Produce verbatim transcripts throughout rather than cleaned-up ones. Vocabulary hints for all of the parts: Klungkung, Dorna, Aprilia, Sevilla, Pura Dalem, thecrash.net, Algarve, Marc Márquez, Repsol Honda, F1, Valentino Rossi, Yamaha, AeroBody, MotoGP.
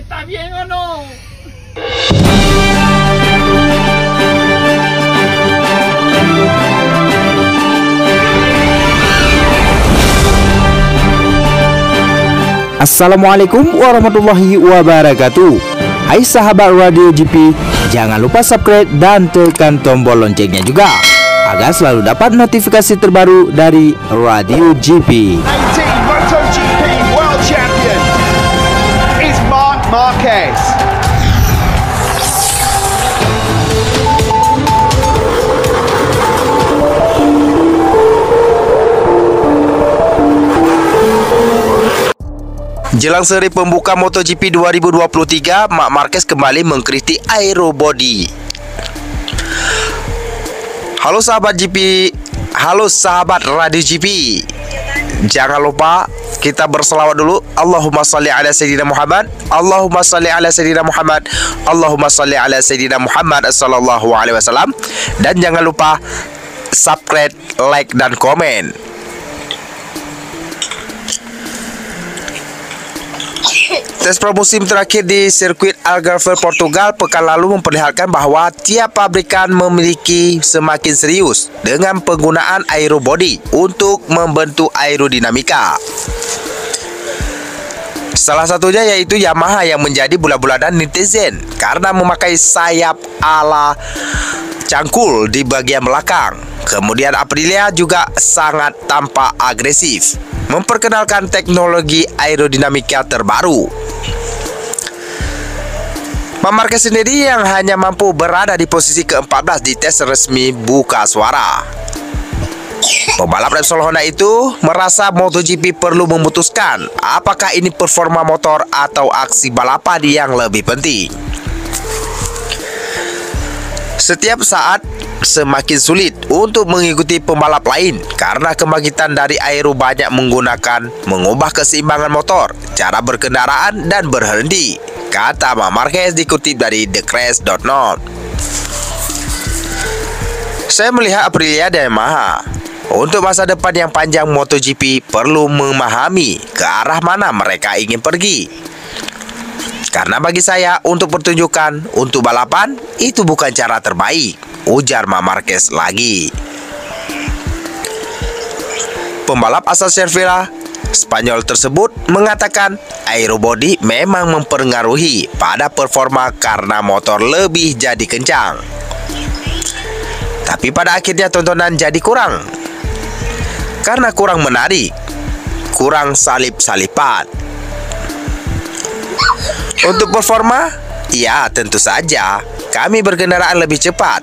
¿Está bien o no? Assalamualaikum warahmatullahi wabarakatuh. Hai sahabat Radio G P, jangan lupa subscribe dan tekan tombol loncengnya juga agar selalu dapat notifikasi terbaru dari Radio G P. MotoGP World Champion is Marc Márquez. Jelang seri pembuka MotoGP dua ribu dua puluh tiga, Marc Márquez kembali mengkritik AeroBody. Halo sahabat G P, halo sahabat Radio G P. Jangan lupa kita berselawat dulu. Allahumma shalli ala sayyidina Muhammad, Allahumma shalli ala sayyidina Muhammad, Allahumma shalli ala sayyidina Muhammad sallallahu alaihi wasallam. Dan jangan lupa subscribe, like dan komen. Tes pramusim terakhir di sirkuit Algarve, Portugal pekan lalu memperlihatkan bahwa tiap pabrikan memiliki semakin serius dengan penggunaan aerobody untuk membentuk aerodinamika. Salah satunya yaitu Yamaha yang menjadi bulan-bulanan netizen karena memakai sayap ala cangkul di bagian belakang. Kemudian Aprilia juga sangat tampak agresif memperkenalkan teknologi aerodinamika terbaru. Marc Márquez sendiri yang hanya mampu berada di posisi keempat belas di tes resmi buka suara. Pembalap Repsol Honda itu merasa MotoGP perlu memutuskan apakah ini performa motor atau aksi balapan yang lebih penting. Setiap saat semakin sulit untuk mengikuti pembalap lain karena kebangkitan dari aero banyak menggunakan mengubah keseimbangan motor, cara berkendaraan dan berhenti, kata Marc Márquez dikutip dari the crash dot net. Saya melihat Aprilia dan Yamaha untuk masa depan yang panjang MotoGP perlu memahami ke arah mana mereka ingin pergi. Karena bagi saya untuk pertunjukan, untuk balapan itu bukan cara terbaik, ujar Marc Márquez lagi. Pembalap asal Sevilla Spanyol tersebut mengatakan aerobody memang mempengaruhi pada performa karena motor lebih jadi kencang. Tapi pada akhirnya tontonan jadi kurang karena kurang menarik, kurang salip-salipan. Untuk performa, ya tentu saja kami berkendaraan lebih cepat.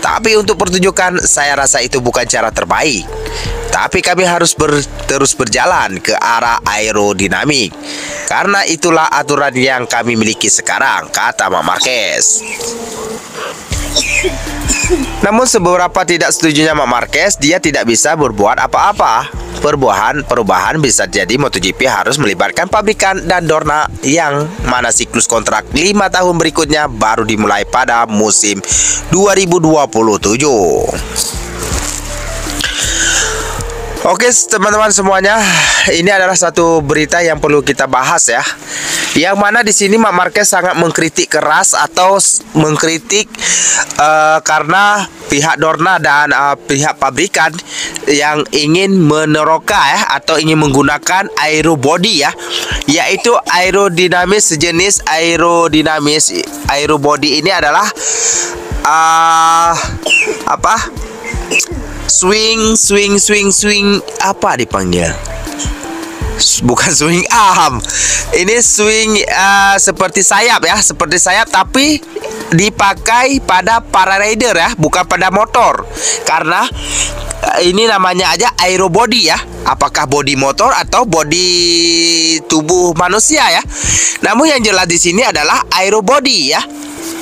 Tapi untuk pertunjukan saya rasa itu bukan cara terbaik. Tapi kami harus ber, terus berjalan ke arah aerodinamik. Karena itulah aturan yang kami miliki sekarang, kata Marc Márquez. Namun seberapa tidak setujunya Marc Márquez, dia tidak bisa berbuat apa-apa. Perubahan-perubahan bisa jadi MotoGP harus melibatkan pabrikan dan Dorna yang mana siklus kontrak lima tahun berikutnya baru dimulai pada musim dua ribu dua puluh tujuh. Oke teman-teman semuanya, ini adalah satu berita yang perlu kita bahas ya. Yang mana di sini Marc Márquez sangat mengkritik keras atau mengkritik uh, karena pihak Dorna dan uh, pihak pabrikan yang ingin meneroka ya atau ingin menggunakan aerobody ya, yaitu aerodinamis sejenis aerodinamis aerobody ini adalah uh, apa? Swing, swing, swing, swing apa dipanggil? Bukan swing arm. Ini swing uh, seperti sayap ya, seperti sayap tapi dipakai pada para rider ya, bukan pada motor. Karena uh, ini namanya aja aerobody ya. Apakah body motor atau body tubuh manusia ya? Namun yang jelas di sini adalah aerobody ya.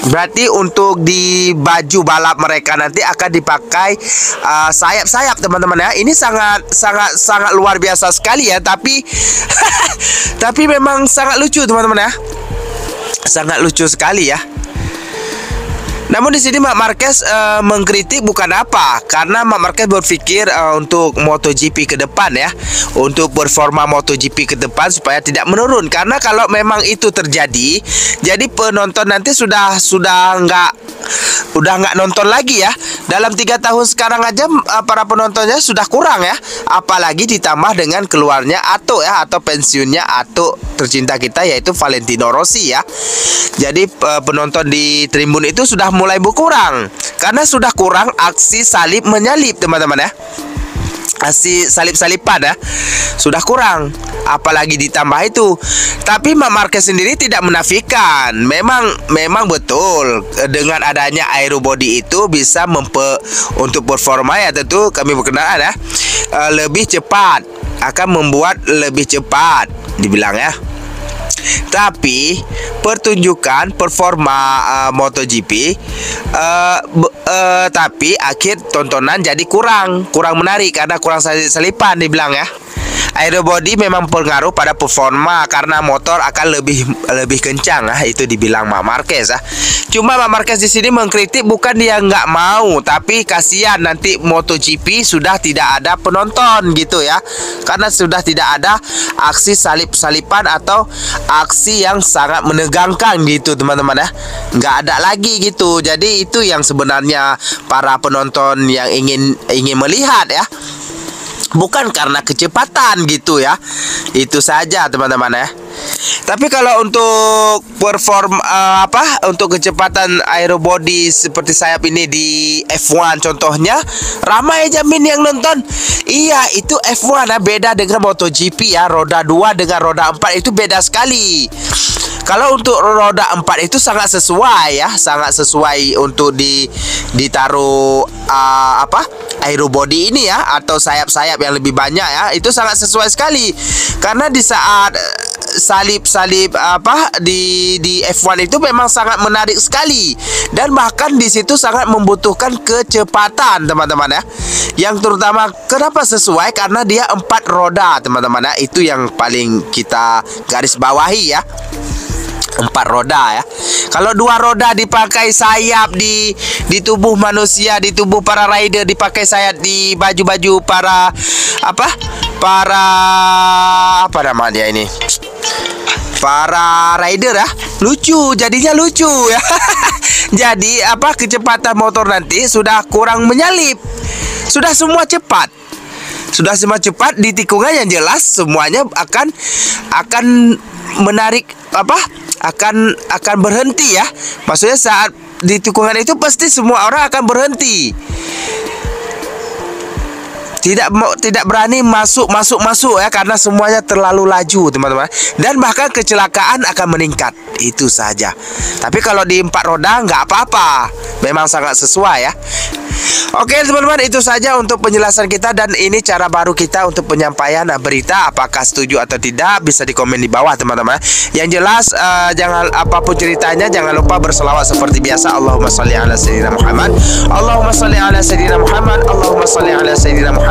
Berarti untuk di baju balap mereka nanti akan dipakai sayap-sayap uh, teman-teman ya. Ini sangat sangat sangat luar biasa sekali ya. Tapi tapi memang sangat lucu teman-teman ya. Sangat lucu sekali ya. Namun di sini Marc Márquez uh, mengkritik bukan apa, karena Marc Márquez berpikir uh, untuk MotoGP ke depan ya, untuk performa MotoGP ke depan supaya tidak menurun. Karena kalau memang itu terjadi, jadi penonton nanti sudah sudah nggak udah nggak nonton lagi ya. Dalam tiga tahun sekarang aja uh, para penontonnya sudah kurang ya, apalagi ditambah dengan keluarnya Ato ya, atau pensiunnya Ato tercinta kita yaitu Valentino Rossi ya. Jadi uh, penonton di tribun itu sudah mulai berkurang karena sudah kurang aksi salib menyalip, teman-teman ya. Aksi salip-salipan ya sudah kurang, apalagi ditambah itu. Tapi Marc Márquez sendiri tidak menafikan, memang memang betul dengan adanya AeroBody itu bisa mempe untuk performa ya, tentu kami berkenaan ya, lebih cepat, akan membuat lebih cepat dibilang ya. Tapi pertunjukan performa uh, MotoGP uh, uh, tapi akhir tontonan jadi kurang kurang menarik karena kurang selipan dibilang ya. AeroBody memang pengaruh pada performa karena motor akan lebih lebih kencang ah, itu dibilang Marc Márquez ah. Cuma Marc Márquez di sini mengkritik bukan dia nggak mau, tapi kasihan nanti MotoGP sudah tidak ada penonton gitu ya, karena sudah tidak ada aksi salip-salipan atau aksi yang sangat menegangkan gitu teman-teman ya, nggak ada lagi gitu. Jadi itu yang sebenarnya para penonton yang ingin ingin melihat ya. Bukan karena kecepatan gitu ya. Itu saja teman-teman ya. Tapi kalau untuk perform uh, apa untuk kecepatan AeroBody seperti sayap ini di F satu contohnya, ramai jamin yang nonton. Iya, itu F satu ya, beda dengan MotoGP ya. Roda dua dengan roda empat itu beda sekali. Kalau untuk roda empat itu sangat sesuai ya, sangat sesuai untuk di ditaruh uh, apa AeroBody ini ya, atau sayap-sayap yang lebih banyak ya, itu sangat sesuai sekali. Karena di saat salib-salib apa di di F satu itu memang sangat menarik sekali, dan bahkan di situ sangat membutuhkan kecepatan teman-teman ya. Yang terutama kenapa sesuai karena dia empat roda teman-teman ya, itu yang paling kita garis bawahi ya. Empat roda ya. Kalau dua roda dipakai sayap di di tubuh manusia, di tubuh para rider dipakai sayap di baju-baju para apa? Para apa namanya ini? Para rider ya. Lucu, jadinya lucu ya. Jadi apa kecepatan motor nanti sudah kurang menyalip. Sudah semua cepat. Sudah semua cepat di tikungan yang jelas semuanya akan akan menarik apa? akan akan berhenti ya. Maksudnya saat di tikungan itu pasti semua orang akan berhenti. Tidak mau tidak berani masuk masuk masuk ya, karena semuanya terlalu laju teman-teman, dan bahkan kecelakaan akan meningkat. Itu saja. Tapi kalau di empat roda nggak apa-apa, memang sangat sesuai ya. Oke teman-teman, itu saja untuk penjelasan kita, dan ini cara baru kita untuk penyampaian berita. Apakah setuju atau tidak bisa dikomen di bawah teman-teman. Yang jelas uh, jangan apapun ceritanya, jangan lupa berselawat seperti biasa. Allahumma sholli ala sayyidina Muhammad, Allahumma sholli ala sayyidina Muhammad, Allahumma sholli ala sayyidina Muhammad